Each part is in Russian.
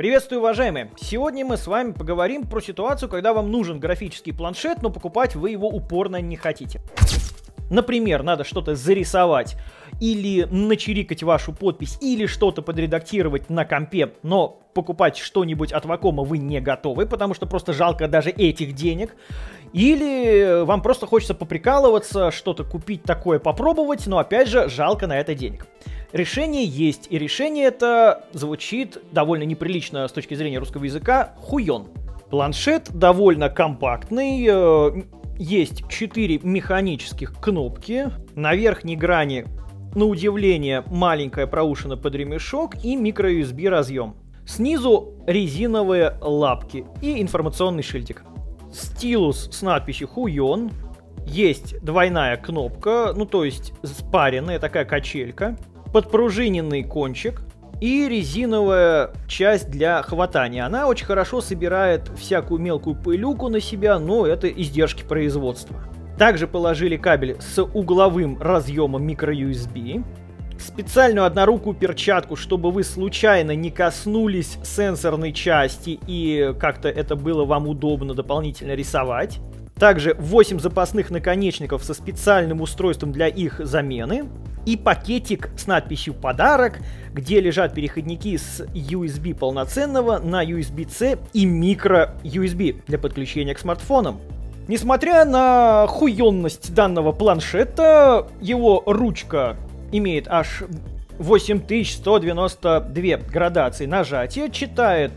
Приветствую, уважаемые! Сегодня мы с вами поговорим про ситуацию, когда вам нужен графический планшет, но покупать вы его упорно не хотите. Например, надо что-то зарисовать или начирикать вашу подпись, или что-то подредактировать на компе, но покупать что-нибудь от Wacom вы не готовы, потому что просто жалко даже этих денег. Или вам просто хочется поприкалываться, что-то купить такое попробовать, но опять же жалко на это денег. Решение есть, и решение это звучит довольно неприлично с точки зрения русского языка — Huion. Планшет довольно компактный, есть 4 механических кнопки, на верхней грани, на удивление, маленькая проушина под ремешок и микро-USB разъем. Снизу резиновые лапки и информационный шильдик. Стилус с надписью Huion. Есть двойная кнопка, ну то есть спаренная такая качелька. Подпружиненный кончик и резиновая часть для хватания. Она очень хорошо собирает всякую мелкую пылюку на себя, но это издержки производства. Также положили кабель с угловым разъемом microUSB, специальную однорукую перчатку, чтобы вы случайно не коснулись сенсорной части и как-то это было вам удобно дополнительно рисовать. Также 8 запасных наконечников со специальным устройством для их замены. И пакетик с надписью «Подарок», где лежат переходники с USB полноценного на USB-C и micro-USB для подключения к смартфонам. Несмотря на хуённость данного планшета, его ручка имеет аж 8192 градации нажатия, читает,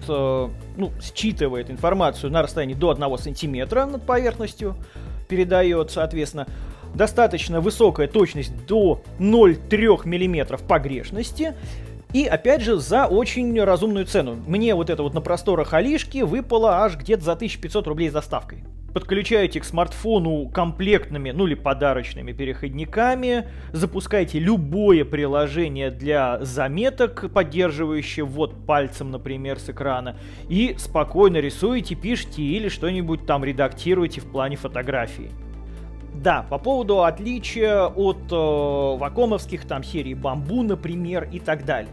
считывает информацию на расстоянии до 1 сантиметра над поверхностью, передает, соответственно, достаточно высокая точность до 0,3 мм погрешности. И опять же за очень разумную цену. Мне вот это вот на просторах Алишки выпало аж где-то за 1500 рублей с доставкой. Подключаете к смартфону комплектными, ну или подарочными переходниками, запускаете любое приложение для заметок, поддерживающее вот пальцем, например, с экрана, и спокойно рисуете, пишете или что-нибудь там редактируете в плане фотографий. Да, по поводу отличия от вакомовских там серий Bamboo, например, и так далее.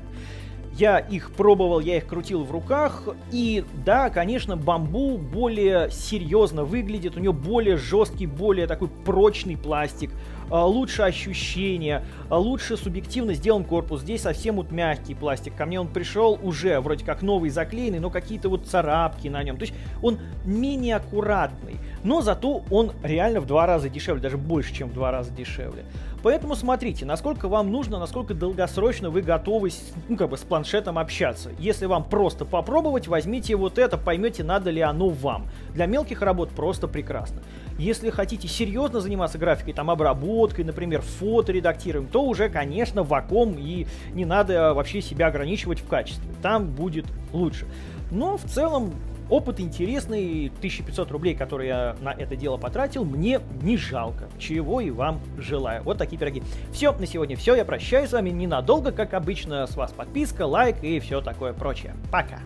Я их пробовал, я их крутил в руках, и да, конечно, Bamboo более серьезно выглядит, у него более жесткий, более такой прочный пластик, лучше ощущение, лучше субъективно сделан корпус, здесь совсем вот мягкий пластик, ко мне он пришел уже вроде как новый, заклеенный, но какие-то вот царапки на нем, то есть он менее аккуратный, но зато он реально в 2 раза дешевле, даже больше, чем в 2 раза дешевле. Поэтому смотрите, насколько вам нужно, насколько долгосрочно вы готовы с планшетом общаться. Если вам просто попробовать, возьмите вот это, поймете, надо ли оно вам. Для мелких работ просто прекрасно. Если хотите серьезно заниматься графикой, там обработкой, например, фото редактируем, то уже, конечно, Wacom, и не надо вообще себя ограничивать в качестве. Там будет лучше. Но в целом опыт интересный, 1500 рублей, которые я на это дело потратил, мне не жалко, чего и вам желаю. Вот такие пироги. Все, на сегодня все, я прощаюсь с вами ненадолго, как обычно, с вас подписка, лайк и все такое прочее. Пока!